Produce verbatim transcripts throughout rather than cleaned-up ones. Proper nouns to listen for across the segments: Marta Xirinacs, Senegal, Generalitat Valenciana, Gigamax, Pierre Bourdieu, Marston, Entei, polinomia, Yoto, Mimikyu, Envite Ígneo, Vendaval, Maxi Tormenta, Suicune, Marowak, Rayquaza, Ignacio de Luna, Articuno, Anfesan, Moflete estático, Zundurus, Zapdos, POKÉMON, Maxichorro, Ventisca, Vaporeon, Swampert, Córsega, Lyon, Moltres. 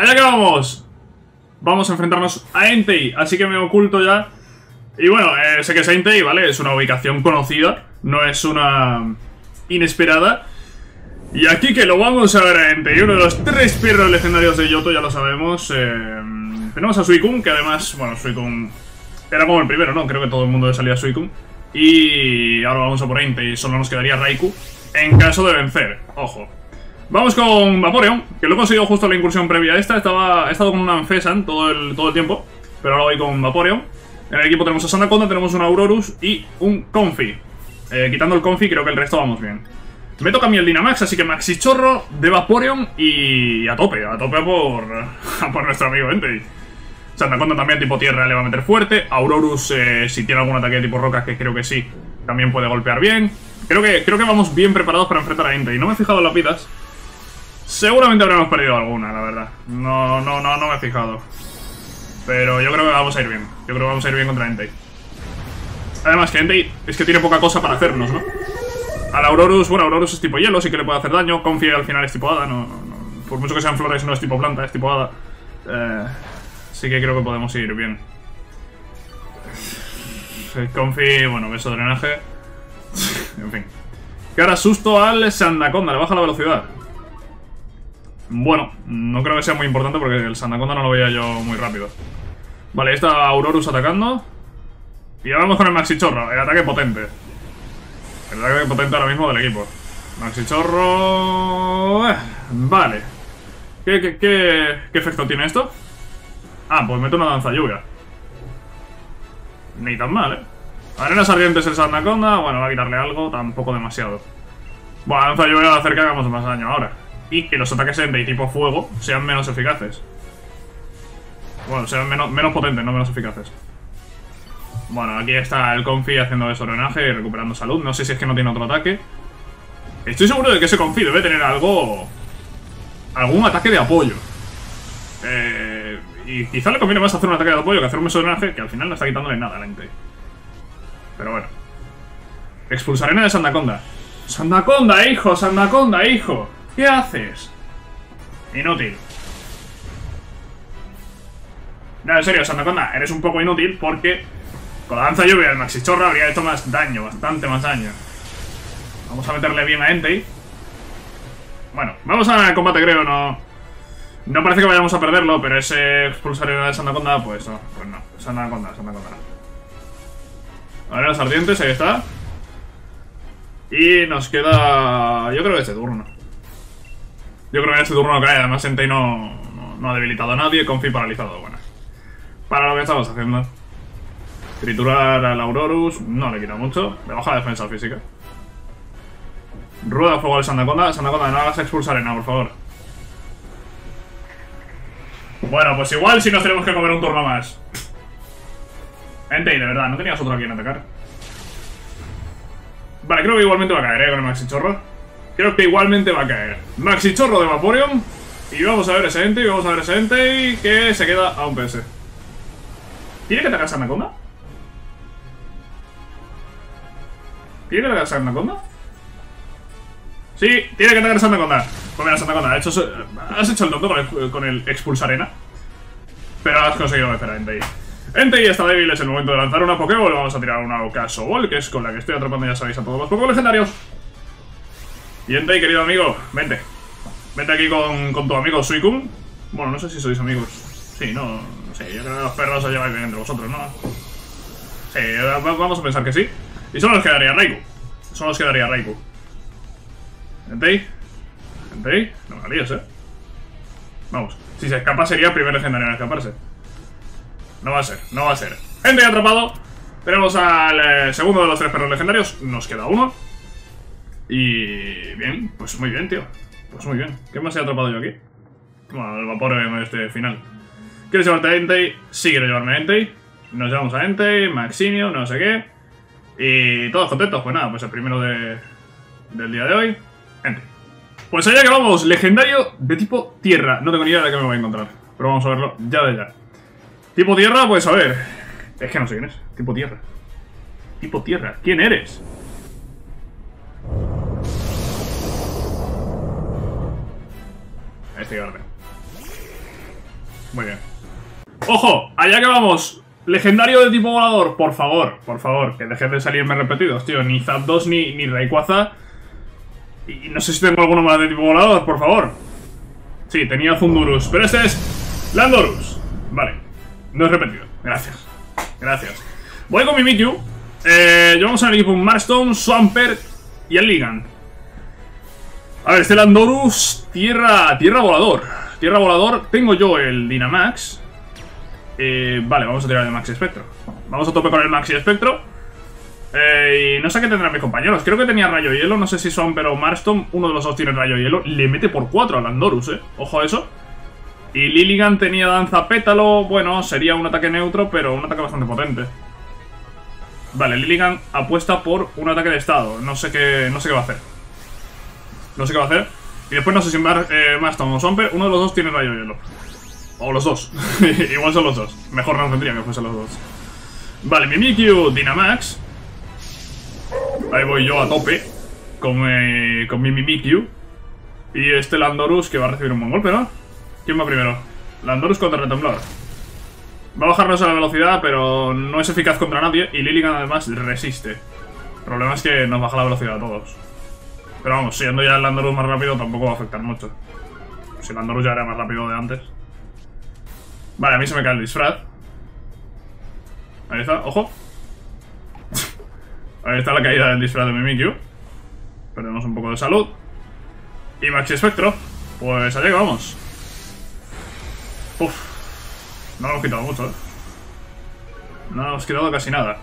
¡Allá que vamos! Vamos a enfrentarnos a Entei, así que me oculto ya. Y bueno, eh, sé que es Entei, ¿vale? Es una ubicación conocida, no es una inesperada. Y aquí que lo vamos a ver a Entei, uno de los tres perros legendarios de Yoto, ya lo sabemos. eh, Tenemos a Suicune, que además, bueno, Suicune era como el primero, ¿no? Creo que todo el mundo le salía a Suicune. Y ahora vamos a por Entei, solo nos quedaría Raikou en caso de vencer, ojo. Vamos con Vaporeon, que lo he conseguido justo en la incursión previa a esta. Estaba, he estado con un Anfesan todo el, todo el tiempo, pero ahora voy con Vaporeon. En el equipo tenemos a Sandaconda, tenemos un Aurorus y un Confi. eh, Quitando el Confi creo que el resto vamos bien. Me toca a mí el Gigamax, así que Maxichorro de Vaporeon y a tope, a tope por, por nuestro amigo Entei. Sandaconda también tipo tierra le va a meter fuerte. Aurorus, eh, si tiene algún ataque de tipo rocas, que creo que sí, también puede golpear bien. Creo que, creo que vamos bien preparados para enfrentar a Entei. No me he fijado en las vidas. Seguramente habremos perdido alguna, la verdad. No, no, no, no me he fijado. Pero yo creo que vamos a ir bien. Yo creo que vamos a ir bien contra Entei. Además que Entei es que tiene poca cosa para hacernos, ¿no? Al Aurorus, bueno, Aurorus es tipo hielo, sí que le puede hacer daño. Confía al final es tipo hada, no, no, por mucho que sean flores no es tipo planta, es tipo hada. Eh, sí que creo que podemos ir bien. Confi, bueno, beso de drenaje. En fin. Que ahora susto al Sandaconda, le baja la velocidad. Bueno, no creo que sea muy importante porque el Sandaconda no lo veía yo muy rápido. Vale, está Aurorus atacando. Y ahora vamos con el Maxichorro, el ataque potente. El ataque potente ahora mismo del equipo. Maxichorro... Eh, vale. ¿Qué, qué, qué, ¿Qué efecto tiene esto? Ah, pues meto una danza lluvia. Ni tan mal, ¿eh? Arenas ardientes el Sandaconda. Bueno, va a quitarle algo, tampoco demasiado. Bueno, danza lluvia va a hacer que hagamos más daño ahora. Y que los ataques de tipo fuego sean menos eficaces. Bueno, sean menos, menos potentes, no menos eficaces. Bueno, aquí está el Confi haciendo desordenaje y recuperando salud. No sé si es que no tiene otro ataque. Estoy seguro de que ese Confi debe tener algo... algún ataque de apoyo. Eh, y quizá le conviene más hacer un ataque de apoyo que hacer un desordenaje, que al final no está quitándole nada a la gente. Pero bueno. Expulsarena de Sandaconda. ¡Sandaconda, hijo! ¡Sandaconda, hijo! ¿Qué haces? Inútil. No, en serio, Sandaconda, eres un poco inútil porque con la danza lluvia del Maxichorro habría hecho más daño, bastante más daño. Vamos a meterle bien a Entei. Bueno, vamos al combate, creo, no... No parece que vayamos a perderlo, pero ese expulsar de Sandaconda, pues no, pues no. Sandaconda, Sandaconda no. Ahora los ardientes, ahí está. Y nos queda... yo creo que este turno. Yo creo que en este turno no cae, además Entei no, no, no ha debilitado a nadie, Confi paralizado, bueno. Para lo que estamos haciendo. Triturar al Aurorus, no le quita mucho, le baja la defensa física. Rueda fuego al Sandaconda, Sandaconda no hagas expulsar arena, por favor. Bueno, pues igual si nos tenemos que comer un turno más. Entei, de verdad, ¿no tenías otro a quien atacar? Vale, creo que igualmente va a caer, eh, con el Maxichorro. Creo que igualmente va a caer. Maxichorro de Vaporeon. Y vamos a ver ese Entei, vamos a ver ese Entei, que se queda a un P S. ¿Tiene que atacar Sandaconda? ¿Tiene que atacar Sandaconda? Sí, tiene que atacar Sandaconda. Pues mira, Sandaconda, has hecho, has hecho el tonto con el, con el expulsar arena. Pero has conseguido vencer a Entei. Entei está débil, es el momento de lanzar una Pokéball. Vamos a tirar una Ocaso Ball, que es con la que estoy atrapando, ya sabéis, a todos los Pokéball legendarios. Y Entei, querido amigo, vente. Vente aquí con, con tu amigo Suicune. Bueno, no sé si sois amigos. Sí, no, no sé, yo creo que los perros os lleváis bien entre vosotros, ¿no? Sí, vamos a pensar que sí. Y solo nos quedaría Raikou. Solo nos quedaría Raikou. Entei. Entei, no me la líes, eh. Vamos, si se escapa sería el primer legendario en escaparse. No va a ser, no va a ser. Entei atrapado. Tenemos al eh, segundo de los tres perros legendarios. Nos queda uno. Y... bien, pues muy bien, tío. Pues muy bien. ¿Qué más he atrapado yo aquí? Bueno, el Vaporeon este final. ¿Quieres llevarte a Entei? Sí quiero llevarme a Entei. Nos llevamos a Entei, Maxinio, no sé qué. Y todos contentos, pues nada, pues el primero de... del día de hoy, Entei. Pues allá que vamos, legendario de tipo tierra. No tengo ni idea de qué me voy a encontrar, pero vamos a verlo ya de ya. Tipo tierra, pues a ver. Es que no sé quién es, tipo tierra. Tipo tierra, ¿quién eres? Este verde. Muy bien. ¡Ojo! ¡Allá que vamos! Legendario de tipo volador. Por favor, por favor, que dejes de salirme repetidos, tío. Ni Zapdos ni, ni Rayquaza. Y no sé si tengo alguno más de tipo volador, por favor. Sí, tenía Zundurus, pero este es Landorus. Vale, no es repetido. Gracias, gracias. Voy con Mimikyu. Eh, llevamos al equipo un Marston, Swampert y el Ligan. A ver, este Landorus, tierra, tierra volador. Tierra volador, tengo yo el Dynamax. Eh, vale, vamos a tirar de Maxi Espectro. Vamos a tope con el Maxi Espectro. Eh, y no sé qué tendrán mis compañeros. Creo que tenía Rayo hielo, no sé si son, pero Marston, uno de los dos tiene Rayo hielo. Le mete por cuatro a Landorus, eh. Ojo a eso. Y Lilligan tenía Danza pétalo. Bueno, sería un ataque neutro, pero un ataque bastante potente. Vale, Lilligan apuesta por un ataque de estado. No sé qué, no sé qué va a hacer. No sé qué va a hacer. Y después no sé si Mar, eh, Marston o Swampert, uno de los dos tiene Rayo hielo. O los dos. Igual son los dos. Mejor no tendría que fuesen los dos. Vale, Mimikyu, Dynamax. Ahí voy yo a tope con, eh, con mi Mimikyu. Y este Landorus que va a recibir un buen golpe, ¿no? ¿Quién va primero? Landorus contra Retemblar. Va a bajarnos a la velocidad, pero no es eficaz contra nadie. Y Lilligan además resiste. El problema es que nos baja la velocidad a todos. Pero vamos, siendo ya el Landorus más rápido, tampoco va a afectar mucho. Si el Landorus ya era más rápido de antes. Vale, a mí se me cae el disfraz. Ahí está, ojo. Ahí está la caída del disfraz de Mimikyu. Perdemos un poco de salud. Y Maxi Espectro. Pues allá que vamos. Uf. No lo hemos quitado mucho, ¿eh? No lo hemos quitado casi nada.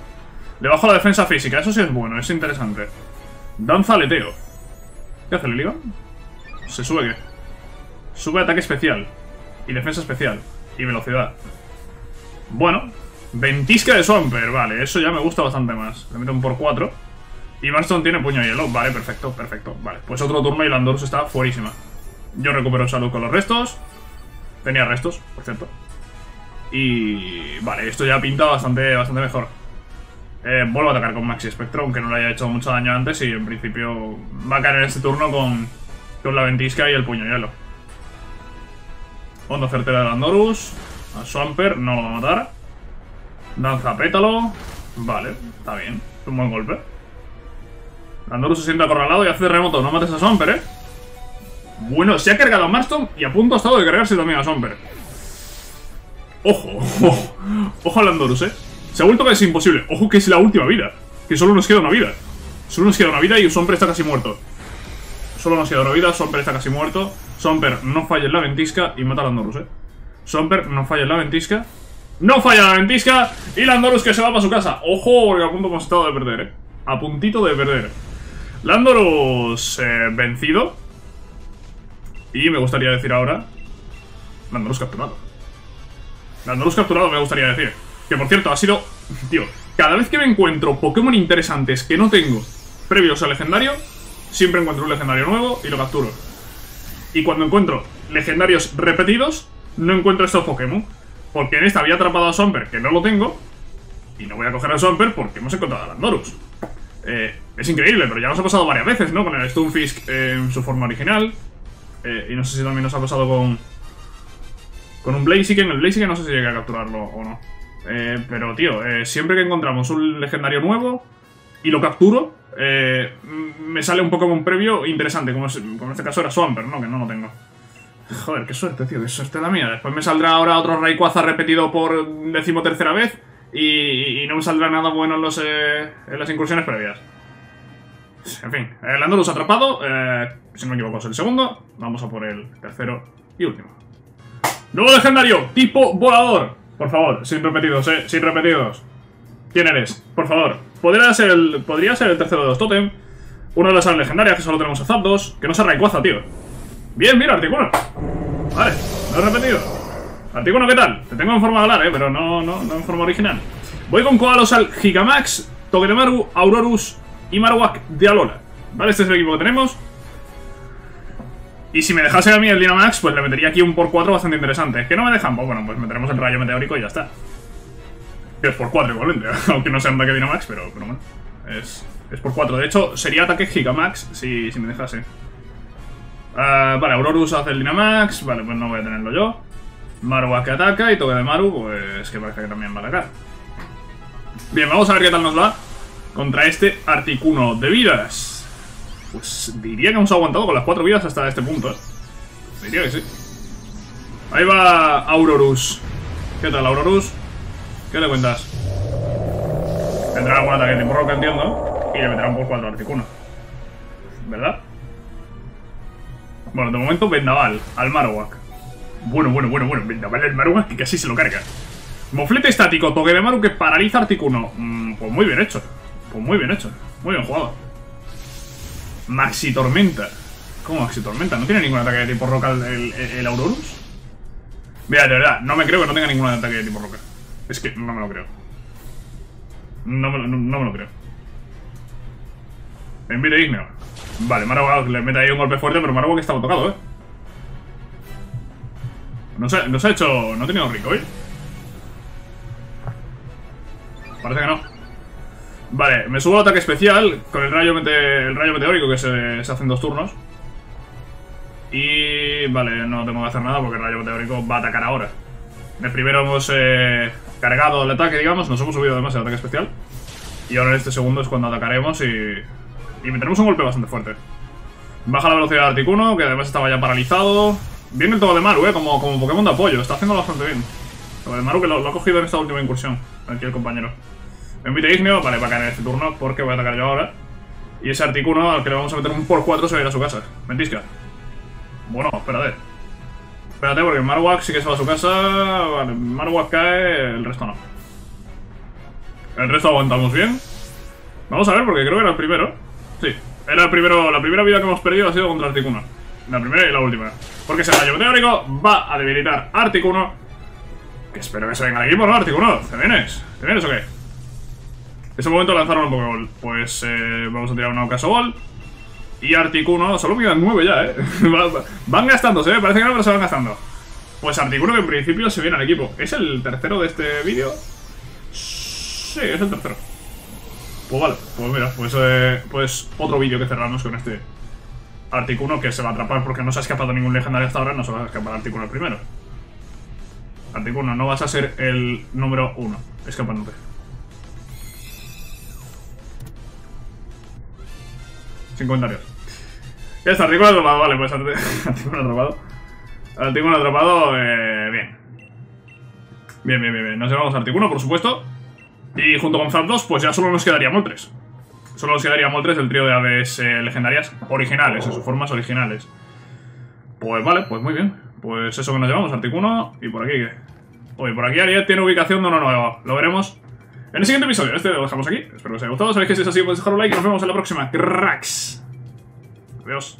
Le bajo la defensa física. Eso sí es bueno, es interesante. Danza aleteo. ¿Qué hace el Ligan? Se sube, ¿qué? Sube ataque especial. Y defensa especial. Y velocidad. Bueno. Ventisca de Swampert, vale, eso ya me gusta bastante más. Le meto un por cuatro. Y Marston tiene puño de hielo, vale, perfecto, perfecto. Vale, pues otro turno y Landorus está fuerísima. Yo recupero salud con los restos. Tenía restos, por cierto. Y... vale, esto ya pinta bastante, bastante mejor. eh, Vuelvo a atacar con Maxi Espectro, aunque no le haya hecho mucho daño antes. Y en principio va a caer en este turno con, con la ventisca y el puño de hielo. Onda certera de Landorus. A Swampert no lo va a matar. Danza pétalo. Vale, está bien. Es un buen golpe. Landorus se siente acorralado y hace remoto. No mates a Swampert, eh. Bueno, se ha cargado a Marston y a punto ha estado de cargarse también a Swampert. Ojo, ojo. Ojo a Landorus, eh. Se ha vuelto que es imposible. Ojo que es la última vida. Que solo nos queda una vida. Solo nos queda una vida y Swampert está casi muerto. Solo nos queda una vida. Swampert está casi muerto. Swampert no falla en la ventisca y mata a Landorus, eh. Swampert no falla en la ventisca. No falla la ventisca. Y Landorus que se va para su casa. Ojo, porque a punto hemos estado de perder, eh. A puntito de perder. Landorus eh, vencido. Y me gustaría decir ahora Landorus capturado. Landorus capturado me gustaría decir. Que por cierto ha sido... tío, cada vez que me encuentro Pokémon interesantes que no tengo previos al legendario, siempre encuentro un legendario nuevo y lo capturo. Y cuando encuentro legendarios repetidos, no encuentro estos Pokémon. Porque en esta había atrapado a Swampert, que no lo tengo. Y no voy a coger a Swampert porque hemos encontrado a Landorus. Eh, es increíble, pero ya nos ha pasado varias veces, ¿no? Con el Stunfisk eh, en su forma original. Eh, y no sé si también nos ha pasado con... con un Blaziken. El Blaziken no sé si llega a capturarlo o no. Eh, pero, tío, eh, siempre que encontramos un legendario nuevo y lo capturo, eh, me sale un Pokémon previo interesante. Como, es, como en este caso era Swampert, ¿no? Que no lo tengo. Joder, qué suerte, tío, qué suerte la mía. Después me saldrá ahora otro Rayquaza repetido por decimotercera vez y, y no me saldrá nada bueno en, los, eh, en las incursiones previas. En fin, eh, Landorus atrapado, eh, si no me equivoco es el segundo. Vamos a por el tercero y último. Nuevo legendario, tipo volador. Por favor, sin repetidos, eh, sin repetidos. ¿Quién eres? Por favor. Podría ser el, podría ser el tercero de los Totem. Uno de las aves legendarias, que solo tenemos a Zapdos. Que no sea Rayquaza, tío. Bien, mira, Articuno. Vale, no he repetido. Articuno, ¿qué tal? Te tengo en forma de hablar, eh, pero no, no, no en forma original. Voy con Koalosal, Gigamax, Togedemaru, Aurorus y Marowak de Alola. Vale, este es el equipo que tenemos. Y si me dejase a mí el Dynamax, pues le metería aquí un por cuatro bastante interesante. Que no me dejan, pues bueno, pues meteremos el rayo meteórico y ya está. Que es por cuatro igualmente, aunque no sea un ataque Dynamax, pero, pero bueno. Es, es por cuatro, de hecho, sería ataque Gigamax si, si me dejase. Uh, vale, Aurorus hace el Dynamax. Vale, pues no voy a tenerlo yo. Marowak ataca y Togedemaru, pues que parece que también va a atacar. Bien, vamos a ver qué tal nos va contra este Articuno de vidas. Pues diría que hemos aguantado con las cuatro vidas hasta este punto, ¿eh? Diría que sí. Ahí va Aurorus. ¿Qué tal, Aurorus? ¿Qué le cuentas? Tendrá algún ataque tipo roca, entiendo, y le meterá un por cuatro Articuno, ¿verdad? Bueno, de momento Vendaval al Marowak. Bueno, bueno, bueno, bueno, Vendaval al Marowak que casi se lo carga. Moflete estático, Togedemaru que paraliza Articuno. Mm, pues muy bien hecho. Pues muy bien hecho. Muy bien jugado. Maxi Tormenta. ¿Cómo Maxi Tormenta? ¿No tiene ningún ataque de tipo roca el, el, el Aurorus? Mira, de verdad, no me creo que no tenga ningún ataque de tipo roca. Es que no me lo creo. No me, no, no me lo creo. Envite Ígneo. Vale, Marowak le mete ahí un golpe fuerte, pero Marowak estaba tocado, ¿eh? No se, no se ha hecho... No ha tenido recoil. Parece que no. Vale, me subo al ataque especial con el rayo, mete, el rayo meteórico que se, se hacen dos turnos. Y... Vale, no tengo que hacer nada porque el rayo meteórico va a atacar ahora. El primero hemos eh, cargado el ataque, digamos. Nos hemos subido además el ataque especial. Y ahora en este segundo es cuando atacaremos y... Y meteremos un golpe bastante fuerte. Baja la velocidad de Articuno, que además estaba ya paralizado. Viene el Togedemaru, eh, como, como Pokémon de apoyo. Está haciendo bastante bien. Togedemaru que lo, lo ha cogido en esta última incursión. Aquí el compañero. Envite Ígneo, vale, va a caer en este turno porque voy a atacar yo ahora. Y ese Articuno al que le vamos a meter un por cuatro se va a ir a su casa. Ventisca. Bueno, espérate. Espérate porque Marowak sí que se va a su casa. Vale, Marowak cae, el resto no. El resto aguantamos bien. Vamos a ver porque creo que era el primero. Sí, era el primero, la primera vida que hemos perdido ha sido contra Articuno. La primera y la última. Porque ese rayo meteórico va a debilitar a Articuno. Que espero que se venga el equipo, ¿no, Articuno? ¿Te vienes? ¿Te vienes o qué? En ese momento lanzaron un Pokéball. Pues eh, vamos a tirar una Ocaso Ball. Y Articuno, solo me quedan nueve ya, ¿eh? Van gastándose, ¿eh? Parece que no, pero se van gastando. Pues Articuno que en principio se viene al equipo. ¿Es el tercero de este vídeo? Sí, es el tercero. Pues vale, pues mira, pues, eh, pues otro vídeo que cerramos con este Articuno que se va a atrapar porque no se ha escapado ningún legendario hasta ahora, no se va a escapar Articuno el primero. Articuno, no vas a ser el número uno, escapándote. Sin comentarios. Ya está, Articuno atrapado, vale, pues Articuno atrapado. Articuno atrapado, eh, bien. Bien, bien, bien, bien, nos llevamos a Articuno, por supuesto. Y junto con Zapdos, pues ya solo nos quedaría Moltres. Solo nos quedaría Moltres del trío de aves eh, legendarias originales, en sus formas originales. Pues vale, pues muy bien. Pues eso que nos llevamos, Articuno. Y por aquí, ¿qué? Oye, por aquí Ariel tiene ubicación de uno nuevo. Lo veremos en el siguiente episodio. Este lo dejamos aquí. Espero que os haya gustado. Sabéis que si es así, podéis dejar un like. Nos vemos en la próxima. Cracks. Adiós.